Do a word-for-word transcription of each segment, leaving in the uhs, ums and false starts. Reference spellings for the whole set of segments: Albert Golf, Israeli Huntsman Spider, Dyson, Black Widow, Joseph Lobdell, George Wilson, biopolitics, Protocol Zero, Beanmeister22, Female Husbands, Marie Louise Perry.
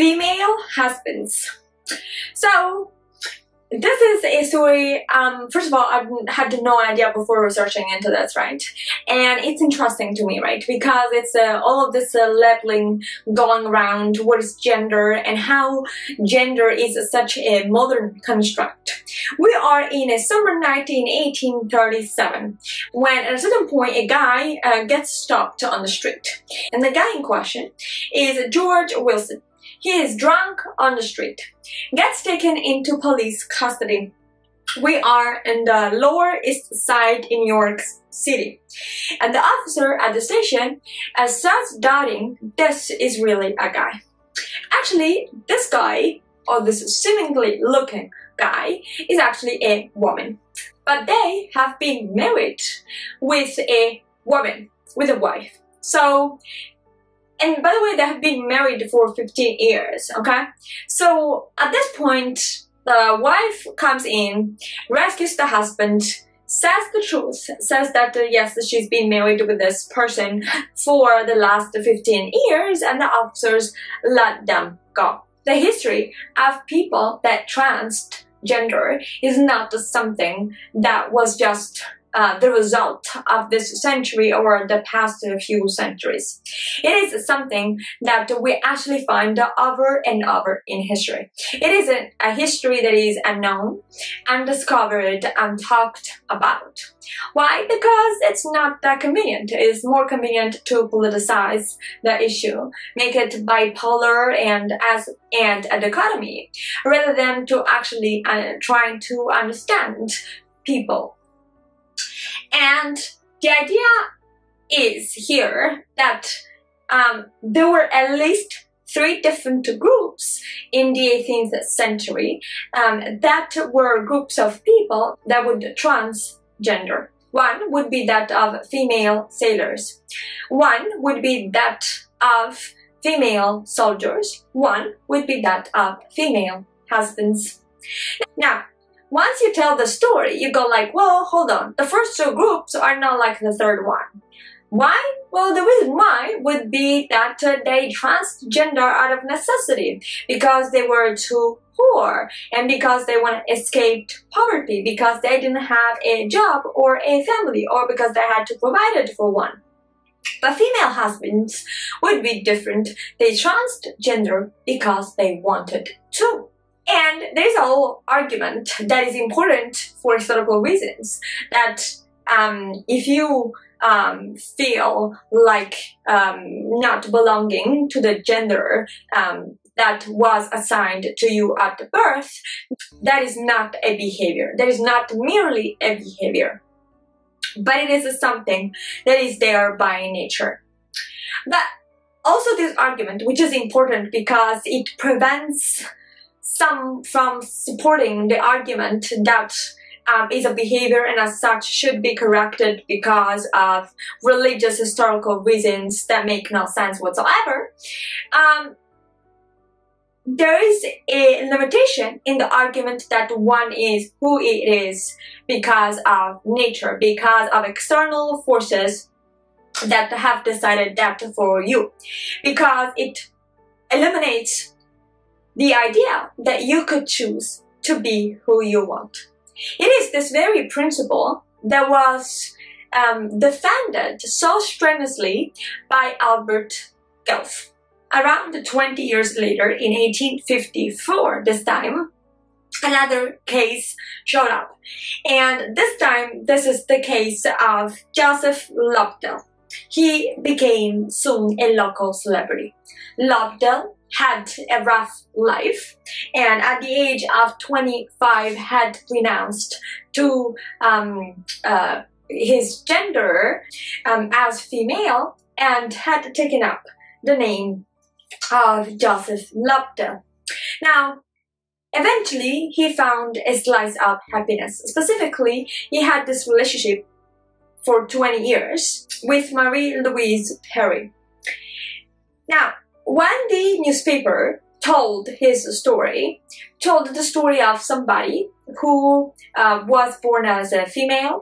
female husbands. So this is a story, um, first of all, I had no idea before researching into this, right? And it's interesting to me, right? Because it's uh, all of this uh, labeling going around, what is gender and how gender is such a modern construct. We are in a summer night in eighteen thirty-seven, when at a certain point a guy uh, gets stopped on the street. And the guy in question is George Wilson. He is drunk on the street, gets taken into police custody. We are in the Lower East Side in New York City. And the officer at the station uh, starts doubting this is really a guy. Actually, this guy, or this seemingly looking guy, is actually a woman. But they have been married with a woman, with a wife. So, and by the way, they have been married for fifteen years, okay? So at this point, the wife comes in, rescues the husband, says the truth, says that uh, yes, she's been married with this person for the last fifteen years, and the officers let them go. The history of people that transgender is not something that was just Uh, the result of this century or the past few centuries. It is something that we actually find over and over in history. It is a, a history that is unknown, undiscovered, and talked about. Why? Because it's not that convenient. It's more convenient to politicize the issue, make it bipolar and as and a dichotomy, rather than to actually uh, trying to understand people. And the idea is here that um, there were at least three different groups in the eighteenth century um, that were groups of people that would transgender. One would be that of female sailors. One would be that of female soldiers. One would be that of female husbands. Now, once you tell the story, you go like, well, hold on, the first two groups are not like the third one. Why? Well, the reason why would be that uh, they transgender out of necessity, because they were too poor, and because they want to escape poverty, because they didn't have a job or a family, or because they had to provide it for one. But female husbands would be different. They transgender because they wanted to. And there's a whole argument that is important for historical reasons, that um, if you um, feel like um, not belonging to the gender um, that was assigned to you at birth, that is not a behavior. That is not merely a behavior, but it is something that is there by nature. But also this argument, which is important because it prevents some from supporting the argument that um, is a behavior and as such should be corrected because of religious historical reasons that make no sense whatsoever. Um, there is a limitation in the argument that one is who it is because of nature, because of external forces that have decided that for you, because it eliminates the idea that you could choose to be who you want. It is this very principle that was um, defended so strenuously by Albert Golf. Around twenty years later, in eighteen fifty-four this time, another case showed up. And this time, this is the case of Joseph Lobdell. He became soon a local celebrity. Lobdell had a rough life, and at the age of twenty-five had renounced to um, uh, his gender um, as female and had taken up the name of Joseph Lobdell. Now, eventually he found a slice of happiness. Specifically, he had this relationship for twenty years with Marie Louise Perry. Now, when the newspaper told his story, told the story of somebody who uh, was born as a female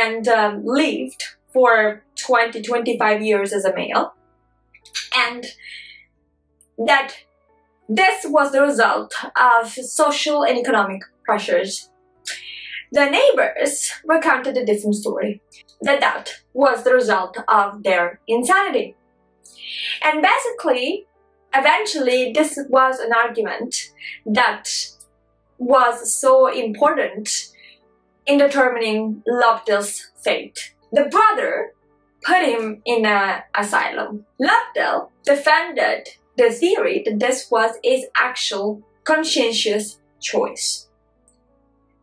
and um, lived for twenty, twenty-five years as a male, and that This was the result of social and economic pressures. The neighbors recounted a different story, that that was the result of their insanity. And basically, eventually, this was an argument that was so important in determining Lobdell's fate. The brother put him in an asylum. Lobdell defended the theory that this was his actual conscientious choice.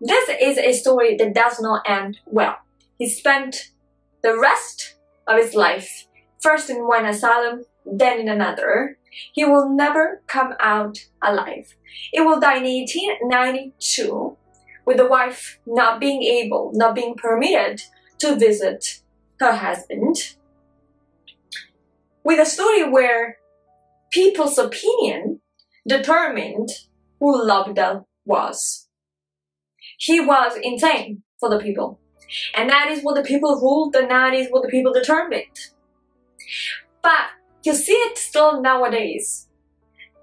This is a story that does not end well. He spent the rest of his life first in one asylum, then in another. He will never come out alive. He will die in eighteen ninety-two with the wife not being able, not being permitted to visit her husband. With a story where people's opinion determined who Lobdell was. He was insane for the people, and that is what the people ruled, and that is what the people determined. But you see it still nowadays,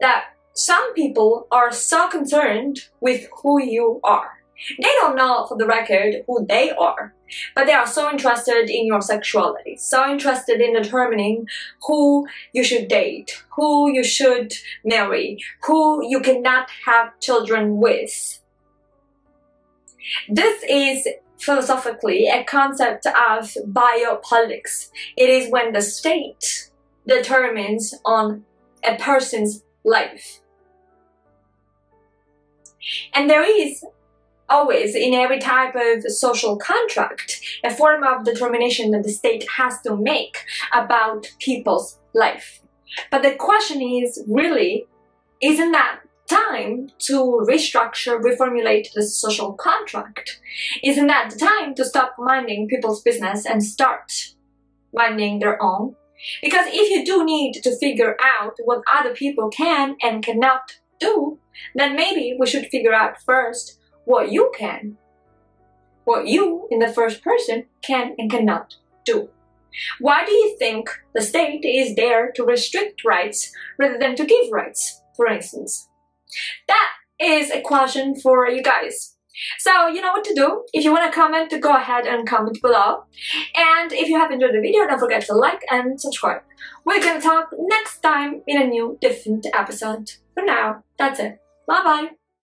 that some people are so concerned with who you are. They don't know, for the record, who they are, but they are so interested in your sexuality, so interested in determining who you should date, who you should marry, who you cannot have children with. This is philosophically a concept of biopolitics. It is when the state determines on a person's life. And there is always, in every type of social contract, a form of determination that the state has to make about people's life. But the question is really, isn't that time to restructure, reformulate the social contract? Isn't that the time to stop minding people's business and start minding their own? Because if you do need to figure out what other people can and cannot do, then maybe we should figure out first what you can, what you in the first person can and cannot do. Why do you think the state is there to restrict rights rather than to give rights, for instance? That is a question for you guys. So you know what to do. If you want to comment, go ahead and comment below. And if you have enjoyed the video, don't forget to like and subscribe. We're going to talk next time in a new different episode. For now, that's it. Bye bye.